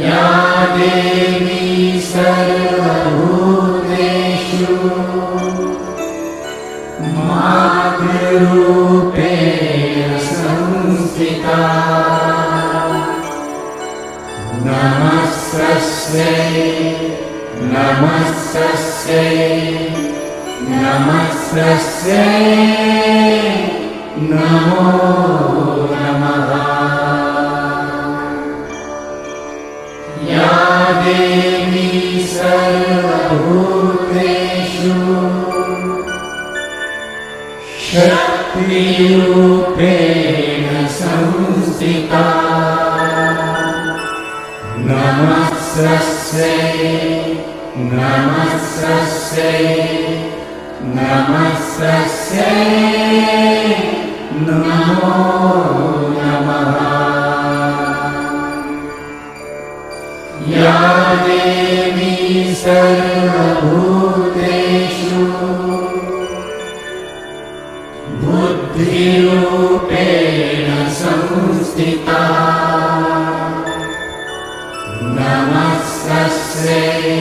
या देवी सर्वभूतेषु मातृरूपेण संस्थिता नमस्तस्यै नमो नमः। या देवी सर्वभूतेषु शक्तिरूपेण संस्थिता नमस्तस्यै नमो नमः। या देवी सर्वभूतेषु बुद्धिरूपेण संस्थिता नमस्तस्यै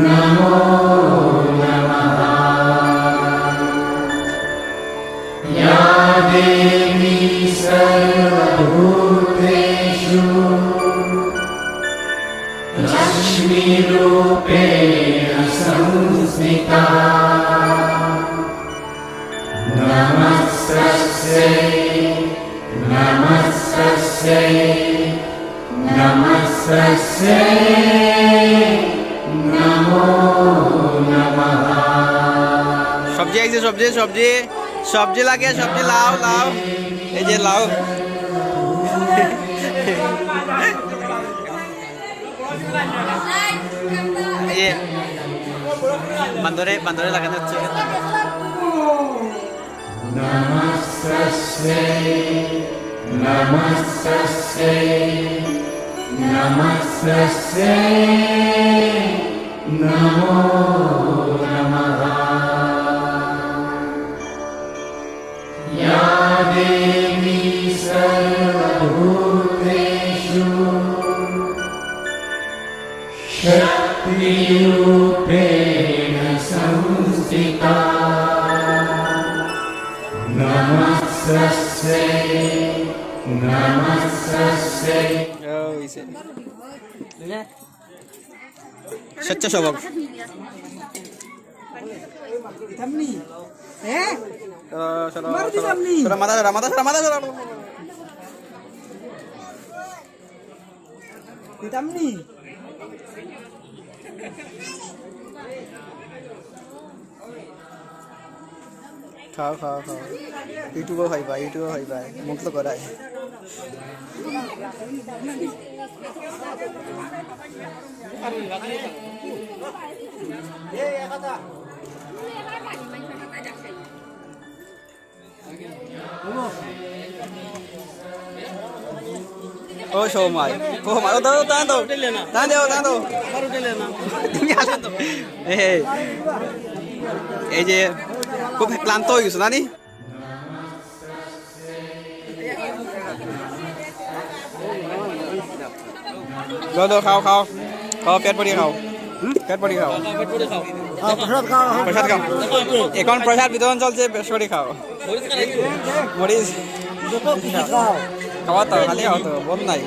नमो नमः। या देवी सर्वभूतेषु लक्ष्मीरूपेण संस्थिता नमस्तस्यै नमो नमः। सब्जी लगे सब्जी लाओ ये लाओ ये बंदरे लगे नमस्तस्यै नमो नमः। या देवी सर्वभूतेषु शक्तिरूपेण संस्थिता नमस्तस्यै सच्चा शौक खाओ खाओ खाओ यूट्यूब खाइबा मुक्त कराए ओ शो माय ओ मारो दो लेना खूब क्लांत हो गई नानी लो खाओ पेट भरी खाओ प्रसाद खाओ एक प्रसाद वितरण चलते पेट भरी खाओ मरीज खावा तो खाली खाओ तो बहुत नहीं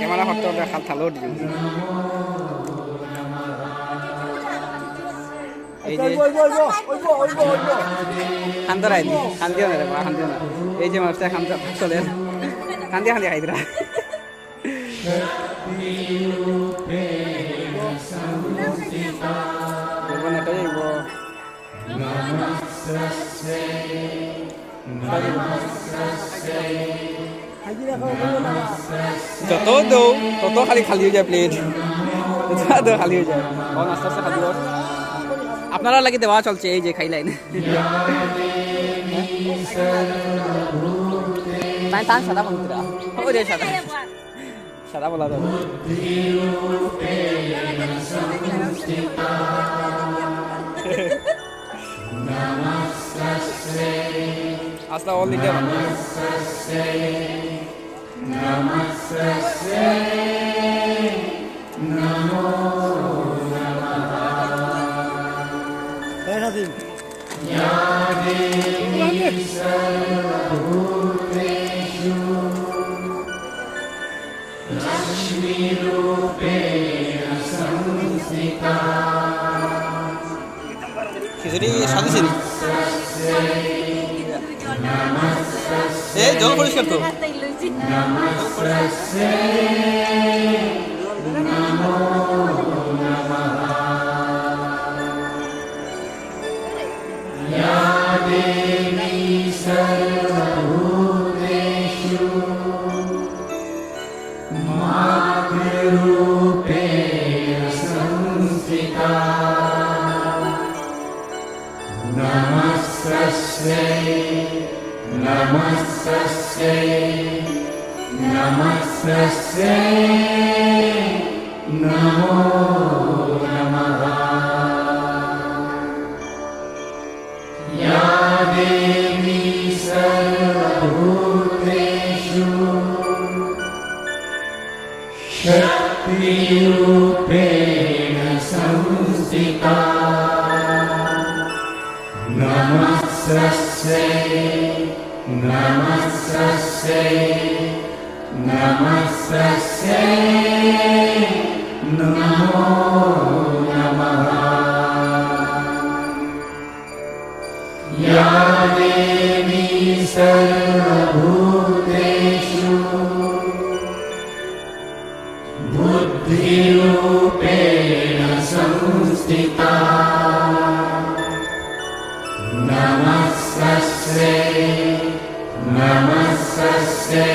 कैमरा फटो खाल थालो दियो खानदार आई खानदियो ना रे खानदियो ना ये जे मास्टर खानदा चले खानदे आई दरा तो खाली हो जाए प्लेट खाली हो जाए और नाश्ता से खाली हो अपनारा लगे देवा चलते ये खाई लाइन सदा मंत्रा हो रे सदा सदा बोला असला ऑल इंडिया खिचड़ी शादी से जल परिष्कार तो नमस्ते नमो नमः या देवी सर्वभूतेषु शक्तिरूपेण संस्थिता नमस्ते नमस्ते नमस्ते नमो नमः या देवी सर्वभूतेषु बुद्धिरूपेण संस्थिता नमस्ते नमस्ते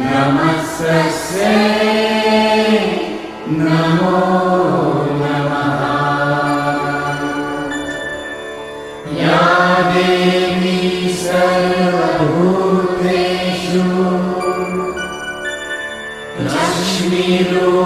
नमस्ते नमो नमः या देवी सर्वभूतेषु लक्ष्मीरूपेण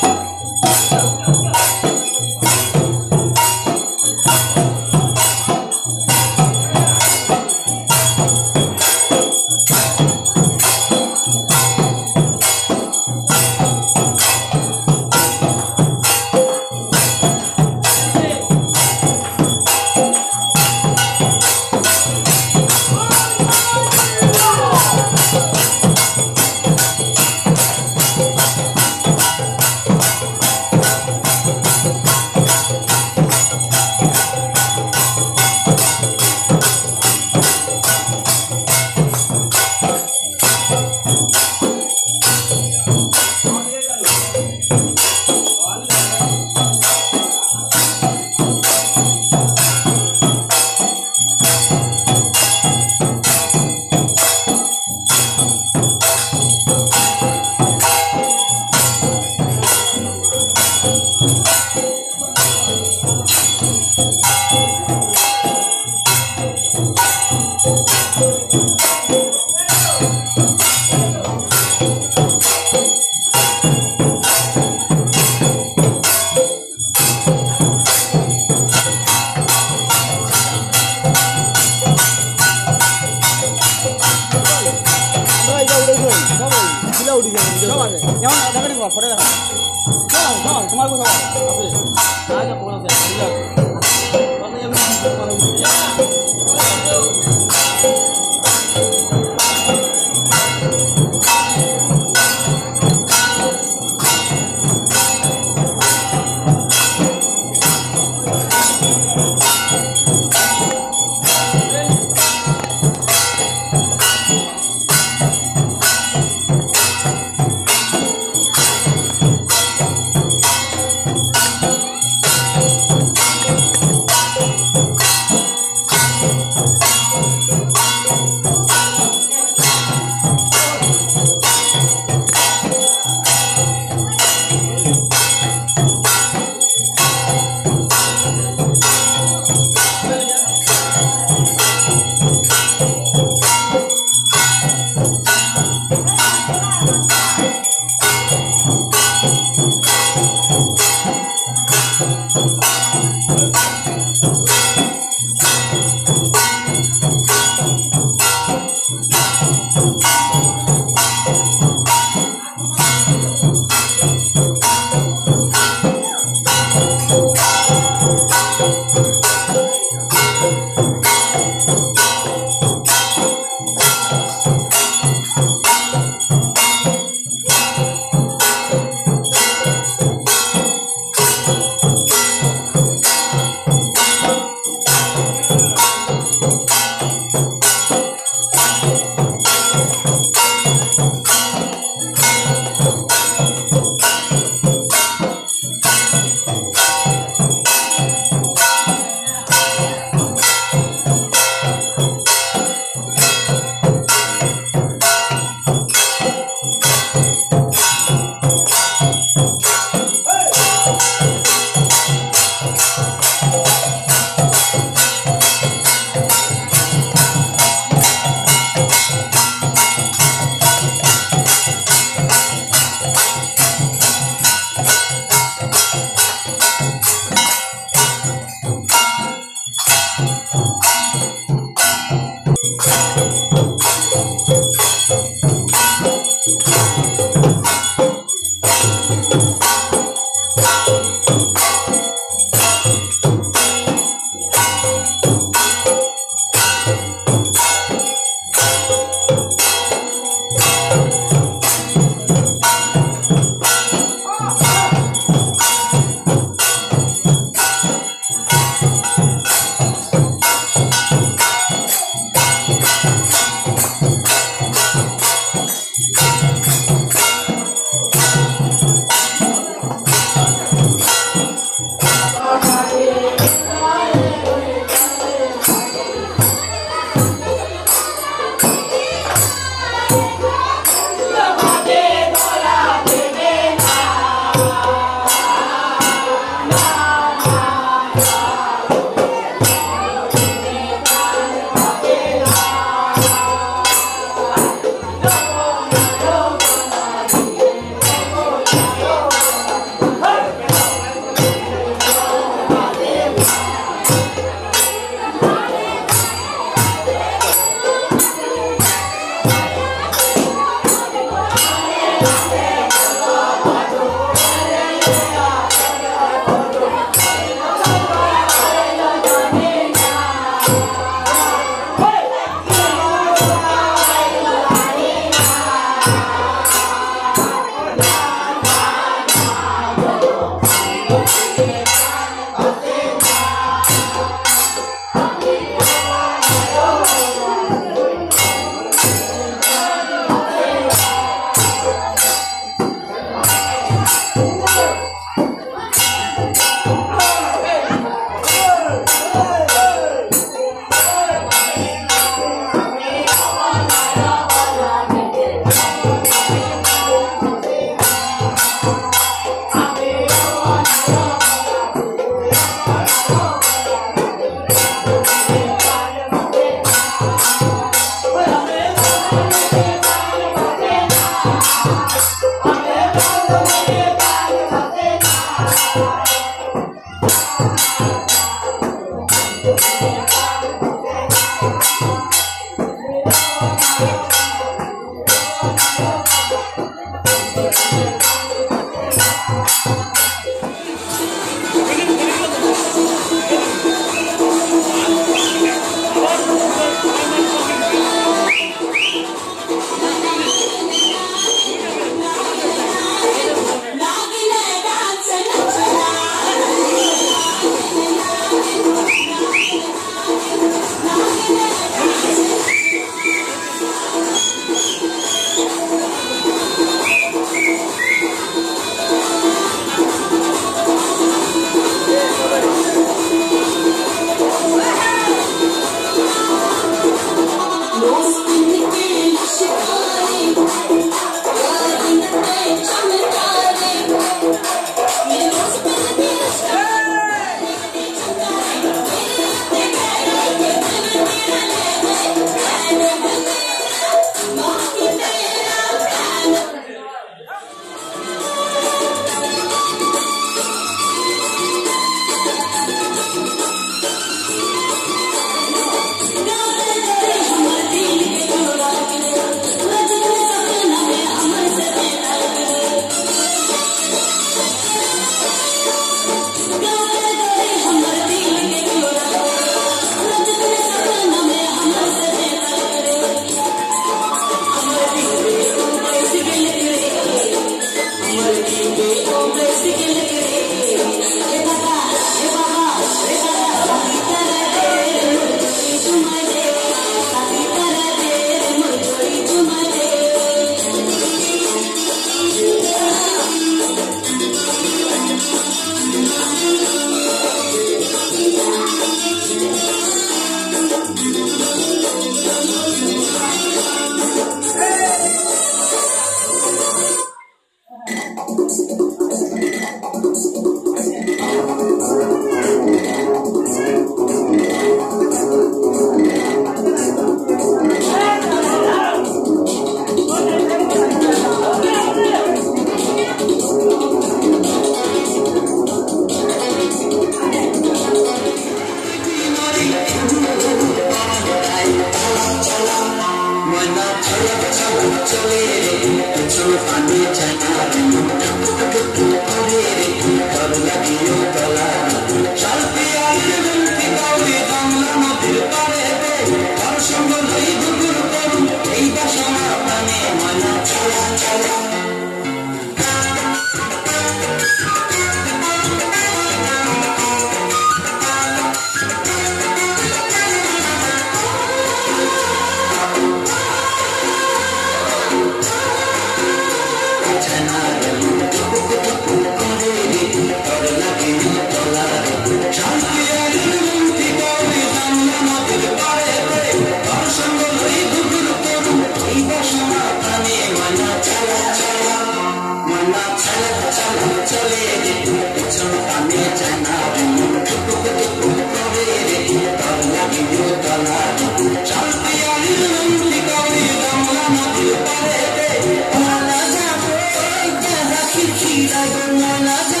I